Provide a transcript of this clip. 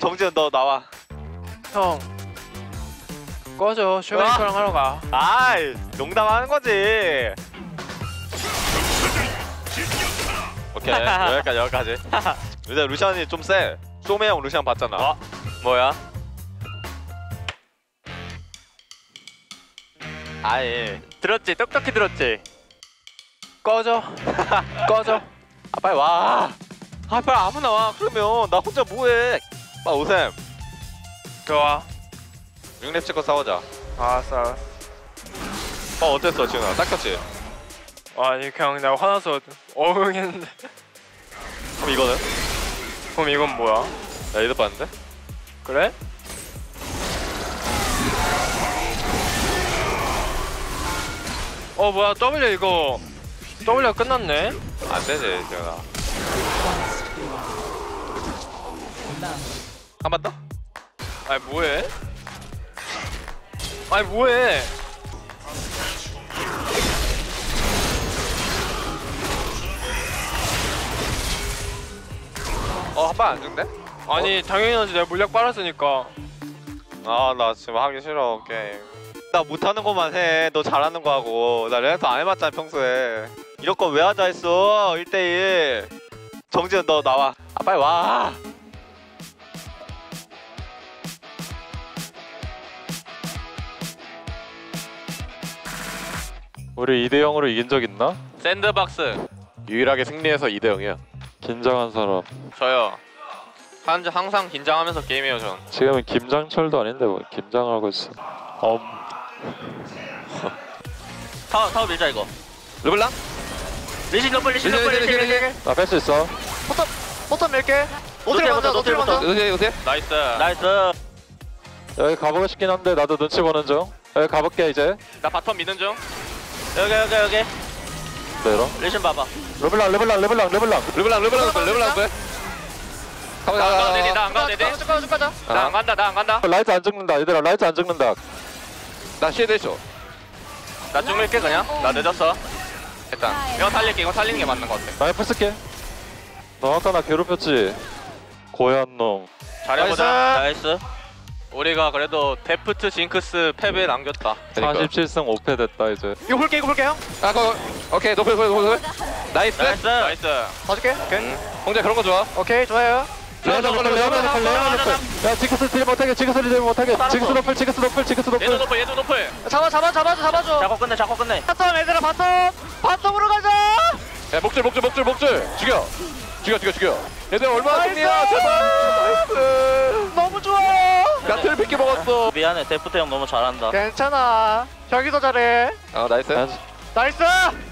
정지현 너 나와. 형 꺼져. 쇼메이커랑 하러 가. 아이 농담하는 거지. 오케이 여기까지 여기까지. 근데 루시안이 좀 세. 쇼메이 형 루시안 봤잖아. 어? 뭐야? 아예 들었지. 똑똑히 들었지. 꺼져. 꺼져. 아 빨리 와. 아 빨리 아무나 와. 그러면 나 혼자 뭐해. 아 오셈 좋아. 6렙 찍고 싸우자. 아 싸워. 어 어땠어 지훈아? 닦였지? 아니 그냥 나 화나서 어흥 했는데. 그럼 이거는? 그럼 이건 뭐야? 나 이득 봤는데? 그래? 어 뭐야 W 이거 W 끝났네? 안 되지 지훈아. 한 번 더? 아니 뭐해? 아니 뭐해? 어 한 번 안 죽네? 아니 어? 당연히 하지. 내가 물약 빨았으니까. 아 나 지금 하기 싫어 게임. 나 못하는 것만 해. 너 잘하는 거 하고. 나 레넥터 안 해봤잖아 평소에. 이럴 거 왜 하자 했어 1대1. 정지현 너 나와. 아 빨리 와. 우리 2대0으로 이긴 적 있나? 샌드박스 유일하게 승리해서 2대0이야. 긴장한 사람 저요. 항상 긴장하면서 게임해요 전. 지금은 김장철도 아닌데 뭐 김장을 하고 있어. 타워 밀자 이거. 르블랑? 리신 덤블 리신 덤블 리신. 나 뺄 수 있어. 포탑 밀게. 노틸 먼저 노틸 먼저. 요새 나이스 나이스. 여기 가보고 싶긴 한데 나도 눈치 보는 중. 여기 가볼게 이제. 나 바텀 미는 중. 여기 내려. 레슨 봐봐. 르블랑 왜? 나 안 간다. 라이트 안 죽는다 얘들아. 라이트 안 죽는다. 나 시에 대죠. 나 죽을게 그냥. 나 늦었어. 일단 이거 살리는 게 맞는 거 같아. 라이프 쓸게. 너 아까 나 괴롭혔지 고얀 놈. 잘해보자. 나이스. 우리가 그래도 데프트 징크스 패배 남겼다. 47승 5패 됐다 이제. 이거 볼게 이거 볼게 형. 아 그거 오케이 노플. 나이스. 봐줄게. 오케이. 공자 그런 거 좋아. 오케이 좋아요. 레어 징크스 딜 못하게 징크스 딜 못하게. 징크스 노플. 얘도 노플. 잡아줘. 잡고 끝내. 바텀 얘들아 바텀으로 가자. 야 목줄. 죽여. 얘들 얼마나 승리야 제발. 나이스. 너무 좋아. 나트를 뺏겨 먹었어. 미안해. 데프트 형 너무 잘한다. 괜찮아. 저기 더 잘해. 어 나이스. 나이스.